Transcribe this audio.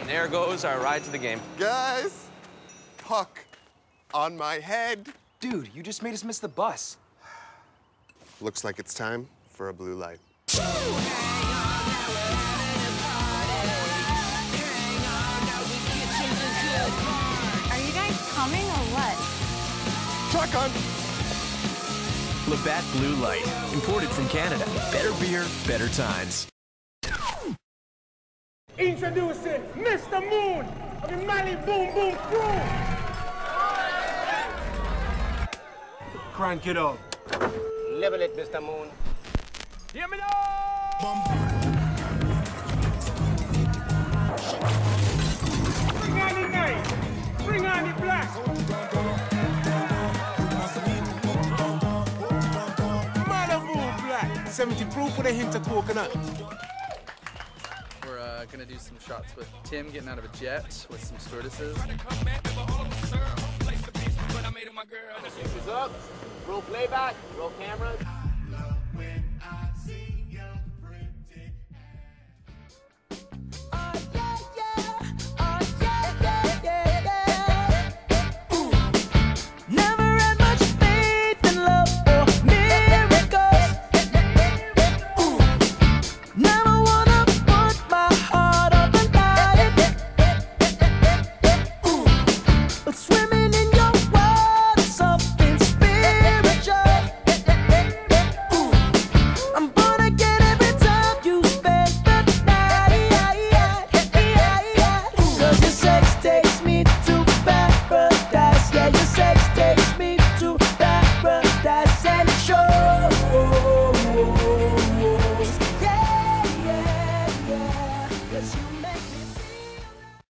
And there goes our ride to the game. Guys, puck on my head. Dude, you just made us miss the bus. Looks like it's time for a blue light. Shotgun. Labatt Blue Light, imported from Canada. Better beer, better times. Introducing Mr. Moon of the Malibu Boom Boom Crew. Crank it up. Level it, Mr. Moon. Hear me now! Bring on the night. Bring on the black. $70 proof with a hint of coconut. We're gonna do some shots with Tim getting out of a jet with some stewardesses. What's up? Roll playback, roll cameras.